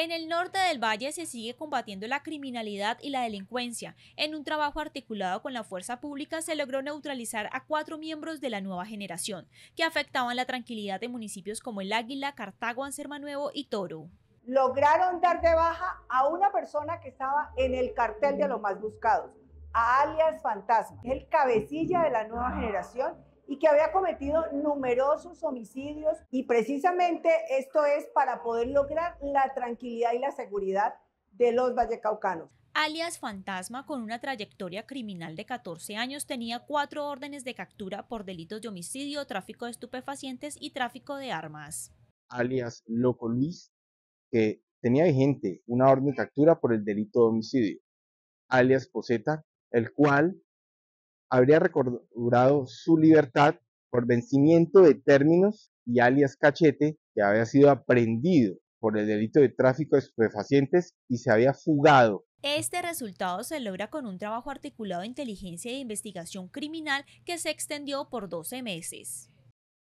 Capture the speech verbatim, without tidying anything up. En el norte del Valle se sigue combatiendo la criminalidad y la delincuencia. En un trabajo articulado con la Fuerza Pública se logró neutralizar a cuatro miembros de La Nueva Generación, que afectaban la tranquilidad de municipios como el Águila, Cartago, Ansermanuevo y Toro. Lograron dar de baja a una persona que estaba en el cartel de los más buscados, a alias Fantasma, es el cabecilla de La Nueva Generación y que había cometido numerosos homicidios, y precisamente esto es para poder lograr la tranquilidad y la seguridad de los vallecaucanos. Alias Fantasma, con una trayectoria criminal de catorce años, tenía cuatro órdenes de captura por delitos de homicidio, tráfico de estupefacientes y tráfico de armas. Alias Loco Luis, que tenía vigente una orden de captura por el delito de homicidio. Alias Coseta, el cual habría recobrado su libertad por vencimiento de términos, y alias Cachete, que había sido aprehendido por el delito de tráfico de estupefacientes y se había fugado. Este resultado se logra con un trabajo articulado de inteligencia e investigación criminal que se extendió por doce meses.